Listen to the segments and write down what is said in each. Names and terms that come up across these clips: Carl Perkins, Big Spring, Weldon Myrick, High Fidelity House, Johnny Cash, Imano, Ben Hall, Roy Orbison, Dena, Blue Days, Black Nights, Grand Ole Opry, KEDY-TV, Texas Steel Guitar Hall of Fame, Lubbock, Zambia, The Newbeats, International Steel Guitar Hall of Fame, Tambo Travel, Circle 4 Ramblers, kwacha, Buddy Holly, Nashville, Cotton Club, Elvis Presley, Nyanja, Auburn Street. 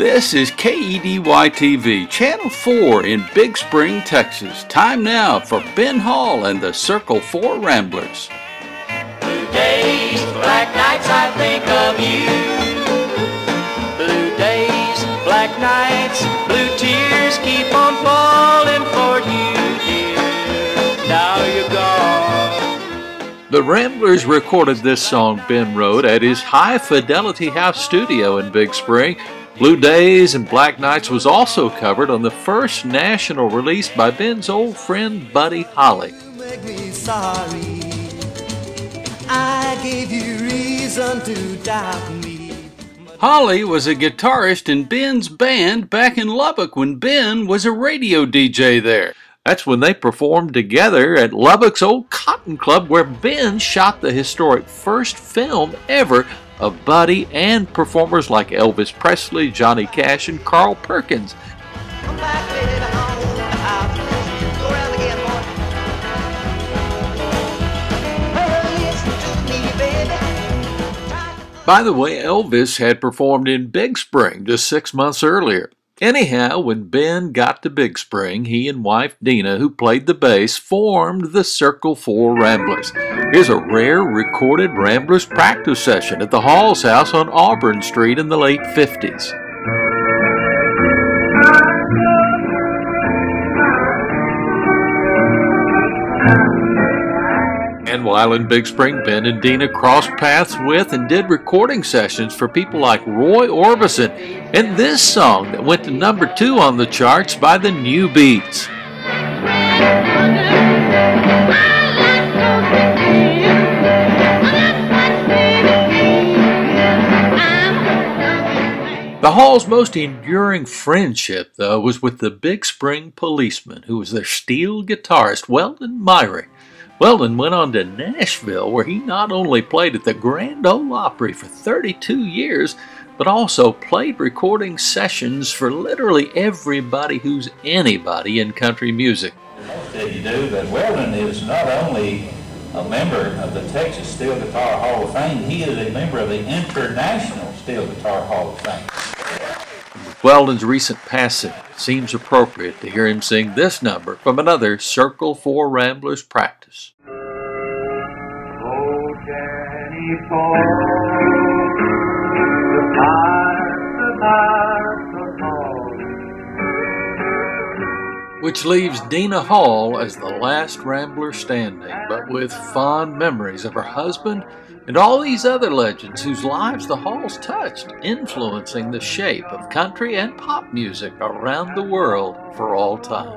This is KEDY-TV, Channel 4 in Big Spring, Texas. Time now for Ben Hall and the Circle 4 Ramblers. Blue days, black nights, I think of you. Blue days, black nights, blue tears keep on falling for you, dear. Now you're gone. The Ramblers recorded this song Ben wrote at his High Fidelity House studio in Big Spring. Blue Days and Black Nights was also covered on the first national release by Ben's old friend Buddy Holly. You make me sorry. I gave you reason to doubt me. Holly was a guitarist in Ben's band back in Lubbock when Ben was a radio DJ there. That's when they performed together at Lubbock's old Cotton Club, where Ben shot the historic first film ever of Buddy and performers like Elvis Presley, Johnny Cash, and Carl Perkins. By the way, Elvis had performed in Big Spring just 6 months earlier. Anyhow, when Ben got to Big Spring, he and wife Dena, who played the bass, formed the Circle 4 Ramblers. Here's a rare recorded Ramblers practice session at the Hall's house on Auburn Street in the late 50s. And while in Big Spring, Ben and Dena crossed paths with and did recording sessions for people like Roy Orbison and this song that went to #2 on the charts by The Newbeats. The Hall's most enduring friendship, though, was with the Big Spring policeman, who was their steel guitarist, Weldon Myrick. Weldon went on to Nashville, where he not only played at the Grand Ole Opry for 32 years, but also played recording sessions for literally everybody who's anybody in country music. You do, but Weldon is not only a member of the Texas Steel Guitar Hall of Fame, he is a member of the International Steel Guitar Hall of Fame. With Weldon's recent passing, seems appropriate to hear him sing this number from another Circle 4 Ramblers practice. Oh, Danny Boy, the fire, which leaves Dena Hall as the last Rambler standing, but with fond memories of her husband and all these other legends whose lives the Halls touched, influencing the shape of country and pop music around the world for all time.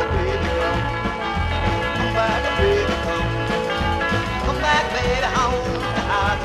and play the drum. Come back and play the drum. Come back, baby, home to our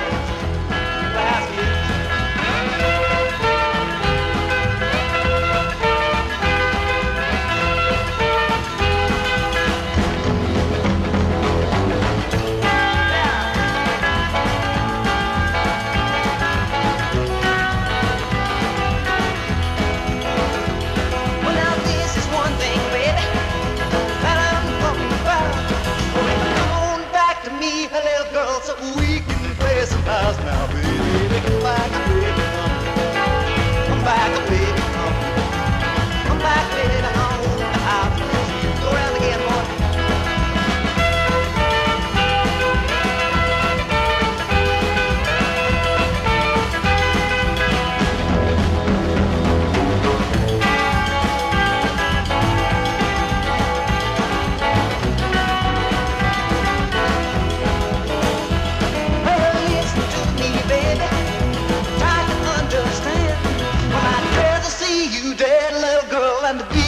and the beat.